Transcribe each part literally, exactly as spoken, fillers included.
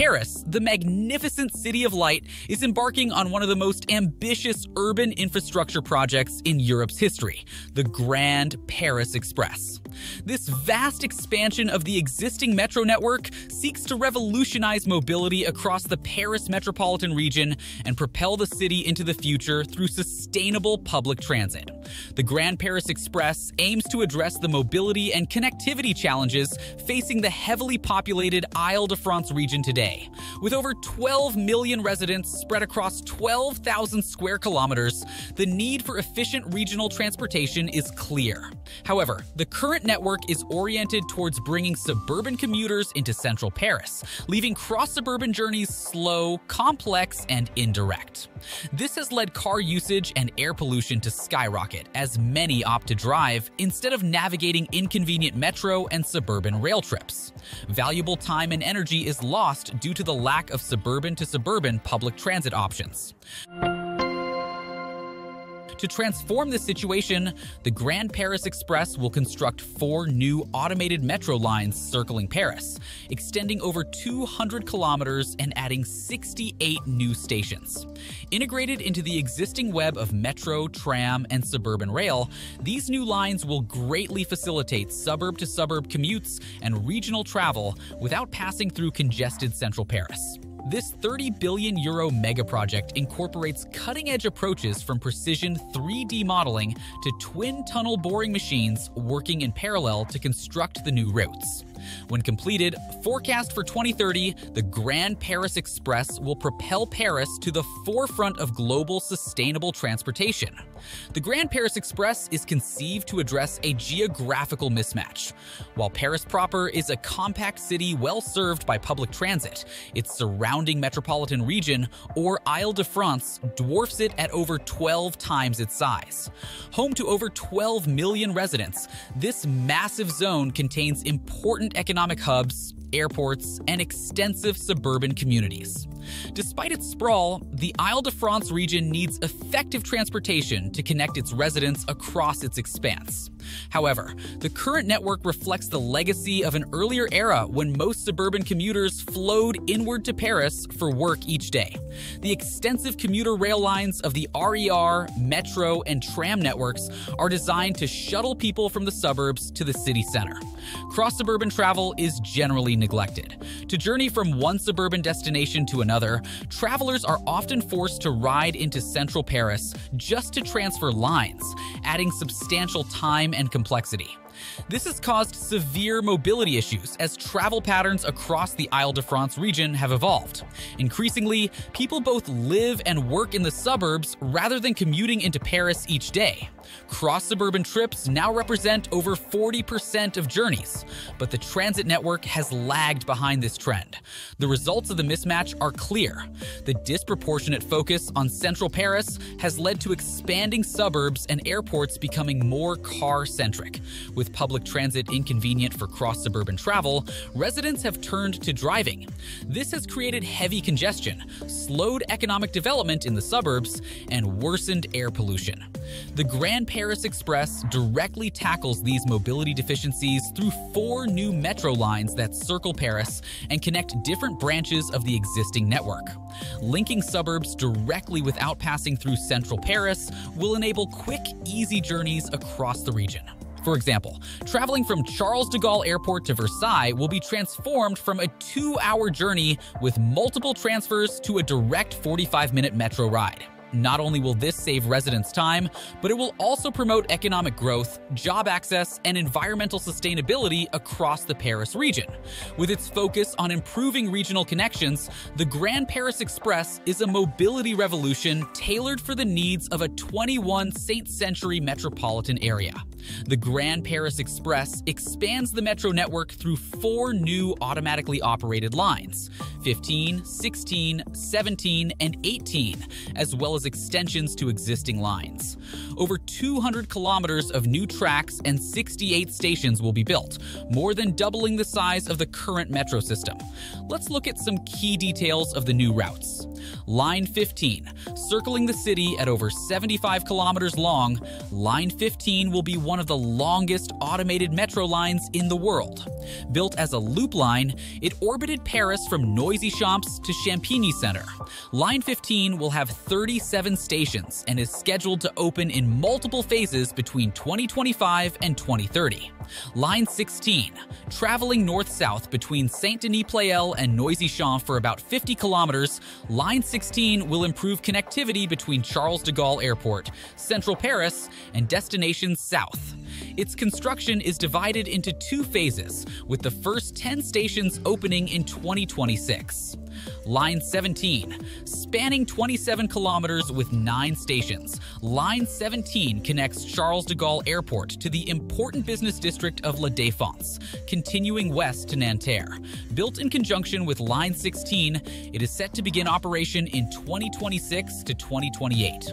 Paris, the magnificent city of light, is embarking on one of the most ambitious urban infrastructure projects in Europe's history, the Grand Paris Express. This vast expansion of the existing metro network seeks to revolutionize mobility across the Paris metropolitan region and propel the city into the future through sustainable public transit. The Grand Paris Express aims to address the mobility and connectivity challenges facing the heavily populated Île-de-France region today. With over twelve million residents spread across twelve thousand square kilometers, the need for efficient regional transportation is clear. However, the current network is oriented towards bringing suburban commuters into central Paris, leaving cross-suburban journeys slow, complex, and indirect. This has led car usage and air pollution to skyrocket, as many opt to drive instead of navigating inconvenient metro and suburban rail trips. Valuable time and energy is lost due to the lack of suburban-to-suburban public transit options. To transform this situation, the Grand Paris Express will construct four new automated metro lines circling Paris, extending over two hundred kilometers and adding sixty-eight new stations. Integrated into the existing web of metro, tram, and suburban rail, these new lines will greatly facilitate suburb-to-suburb commutes and regional travel without passing through congested central Paris. This thirty billion euro megaproject incorporates cutting-edge approaches from precision three D modeling to twin tunnel boring machines working in parallel to construct the new routes. When completed, forecast for twenty thirty, the Grand Paris Express will propel Paris to the forefront of global sustainable transportation. The Grand Paris Express is conceived to address a geographical mismatch. While Paris proper is a compact city well served by public transit, its surrounding metropolitan region, or Île-de-France, dwarfs it at over twelve times its size. Home to over twelve million residents, this massive zone contains important economic hubs, airports, and extensive suburban communities. Despite its sprawl, the Île-de-France region needs effective transportation to connect its residents across its expanse. However, the current network reflects the legacy of an earlier era when most suburban commuters flowed inward to Paris for work each day. The extensive commuter rail lines of the R E R, metro, and tram networks are designed to shuttle people from the suburbs to the city center. Cross-suburban travel is generally neglected. To journey from one suburban destination to another, travelers are often forced to ride into central Paris just to transfer lines, adding substantial time and complexity. This has caused severe mobility issues as travel patterns across the Île-de-France region have evolved. Increasingly, people both live and work in the suburbs rather than commuting into Paris each day. Cross-suburban trips now represent over forty percent of journeys, but the transit network has lagged behind this trend. The results of the mismatch are clear. The disproportionate focus on central Paris has led to expanding suburbs and airports becoming more car-centric. With public transit inconvenient for cross-suburban travel, residents have turned to driving. This has created heavy congestion, slowed economic development in the suburbs, and worsened air pollution. The Grand Paris Express directly tackles these mobility deficiencies through four new metro lines that circle Paris and connect different branches of the existing network. Linking suburbs directly without passing through central Paris will enable quick, easy journeys across the region. For example, traveling from Charles de Gaulle Airport to Versailles will be transformed from a two-hour journey with multiple transfers to a direct forty-five minute metro ride. Not only will this save residents time, but it will also promote economic growth, job access, and environmental sustainability across the Paris region. With its focus on improving regional connections, the Grand Paris Express is a mobility revolution tailored for the needs of a twenty-first century metropolitan area. The Grand Paris Express expands the metro network through four new automatically operated lines, fifteen, sixteen, seventeen, and eighteen, as well as extensions to existing lines. Over two hundred kilometers of new tracks and sixty-eight stations will be built, more than doubling the size of the current metro system. Let's look at some key details of the new routes. Line fifteen, circling the city at over seventy-five kilometers long, Line fifteen will be one of the longest automated metro lines in the world. Built as a loop line, it orbited Paris from Noisy-Champs to Champigny Center. Line fifteen will have thirty-seven stations and is scheduled to open in multiple phases between twenty twenty-five and twenty thirty. Line sixteen, traveling north-south between Saint-Denis-Pleyel and Noisy-Champs for about fifty kilometers, Line sixteen will improve connectivity between Charles de Gaulle Airport, central Paris, and destinations south. Its construction is divided into two phases, with the first ten stations opening in twenty twenty-six. Line seventeen, spanning twenty-seven kilometers with nine stations, Line seventeen connects Charles de Gaulle Airport to the important business district of La Défense, continuing west to Nanterre. Built in conjunction with Line sixteen, it is set to begin operation in twenty twenty-six to twenty twenty-eight.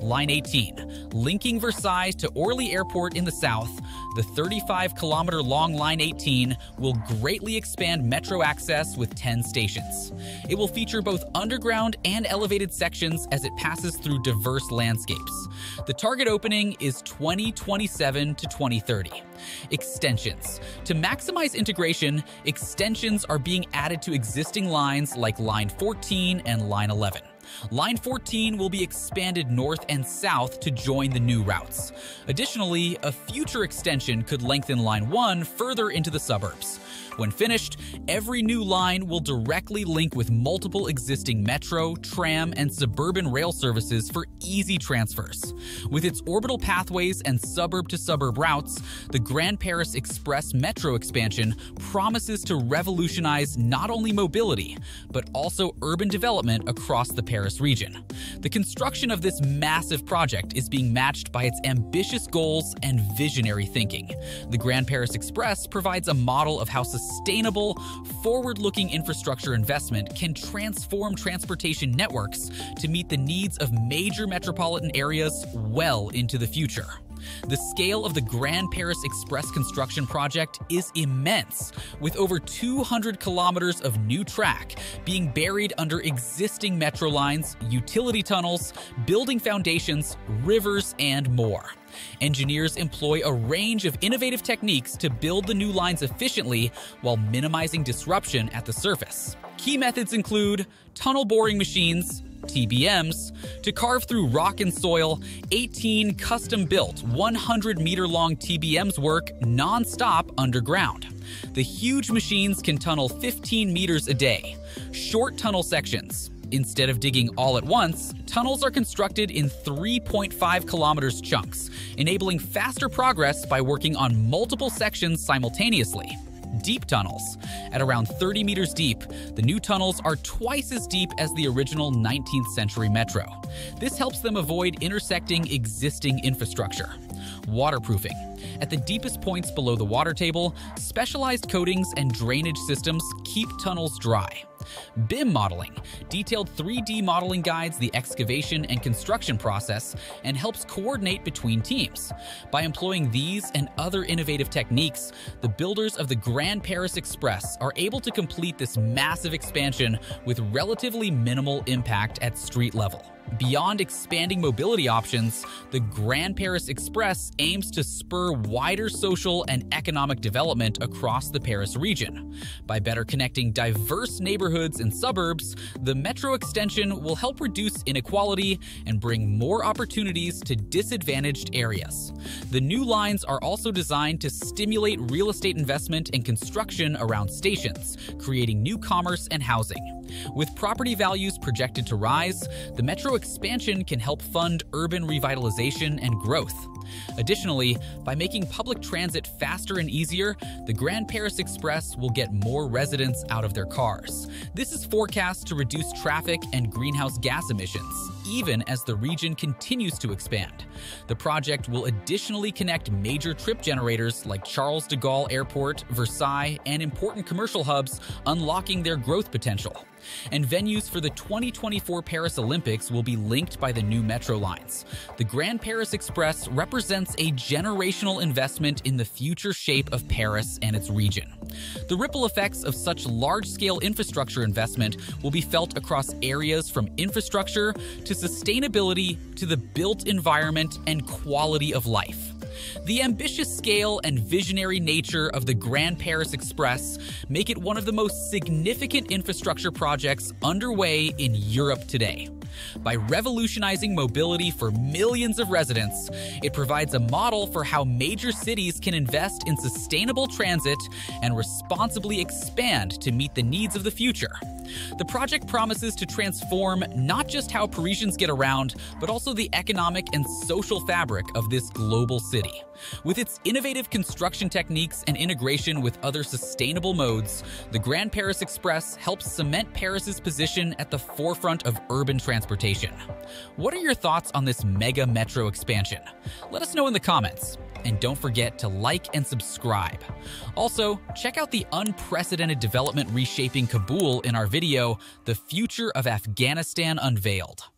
Line eighteen, linking Versailles to Orly Airport in the south, the thirty-five kilometer long Line eighteen will greatly expand metro access with ten stations. It will feature both underground and elevated sections as it passes through diverse landscapes. The target opening is twenty twenty-seven to twenty thirty. Extensions. To maximize integration, extensions are being added to existing lines like Line fourteen and Line eleven. Line fourteen will be expanded north and south to join the new routes. Additionally, a future extension could lengthen Line one further into the suburbs. When finished, every new line will directly link with multiple existing metro, tram, and suburban rail services for easy transfers. With its orbital pathways and suburb-to-suburb routes, the Grand Paris Express metro expansion promises to revolutionize not only mobility, but also urban development across the Paris region. The construction of this massive project is being matched by its ambitious goals and visionary thinking. The Grand Paris Express provides a model of how society sustainable, forward-looking infrastructure investment can transform transportation networks to meet the needs of major metropolitan areas well into the future. The scale of the Grand Paris Express construction project is immense, with over two hundred kilometers of new track being buried under existing metro lines, utility tunnels, building foundations, rivers, and more. Engineers employ a range of innovative techniques to build the new lines efficiently while minimizing disruption at the surface. Key methods include tunnel boring machines, T B Ms, to carve through rock and soil, eighteen custom-built one hundred meter long T B Ms work non-stop underground. The huge machines can tunnel fifteen meters a day. Short tunnel sections. Instead of digging all at once, tunnels are constructed in three point five kilometers chunks, enabling faster progress by working on multiple sections simultaneously. Deep tunnels. At around thirty meters deep, the new tunnels are twice as deep as the original nineteenth century metro. This helps them avoid intersecting existing infrastructure. Waterproofing. At the deepest points below the water table, specialized coatings and drainage systems keep tunnels dry. B I M modeling. Detailed three D modeling guides the excavation and construction process and helps coordinate between teams. By employing these and other innovative techniques, the builders of the Grand Paris Express are able to complete this massive expansion with relatively minimal impact at street level. Beyond expanding mobility options, the Grand Paris Express aims to spur wider social and economic development across the Paris region. By better connecting diverse neighborhoods and suburbs, the metro extension will help reduce inequality and bring more opportunities to disadvantaged areas. The new lines are also designed to stimulate real estate investment and construction around stations, creating new commerce and housing. With property values projected to rise, the metro expansion can help fund urban revitalization and growth. Additionally, by making public transit faster and easier, the Grand Paris Express will get more residents out of their cars. This is forecast to reduce traffic and greenhouse gas emissions, even as the region continues to expand. The project will additionally connect major trip generators like Charles de Gaulle Airport, Versailles, and important commercial hubs, unlocking their growth potential. And venues for the twenty twenty-four Paris Olympics will be be linked by the new metro lines. The Grand Paris Express represents a generational investment in the future shape of Paris and its region. The ripple effects of such large-scale infrastructure investment will be felt across areas from infrastructure to sustainability to the built environment and quality of life. The ambitious scale and visionary nature of the Grand Paris Express make it one of the most significant infrastructure projects underway in Europe today. By revolutionizing mobility for millions of residents, it provides a model for how major cities can invest in sustainable transit and responsibly expand to meet the needs of the future. The project promises to transform not just how Parisians get around, but also the economic and social fabric of this global city. With its innovative construction techniques and integration with other sustainable modes, the Grand Paris Express helps cement Paris's position at the forefront of urban transportation. What are your thoughts on this mega metro expansion? Let us know in the comments. And don't forget to like and subscribe. Also, check out the unprecedented development reshaping Kabul in our video, The Future of Afghanistan Unveiled.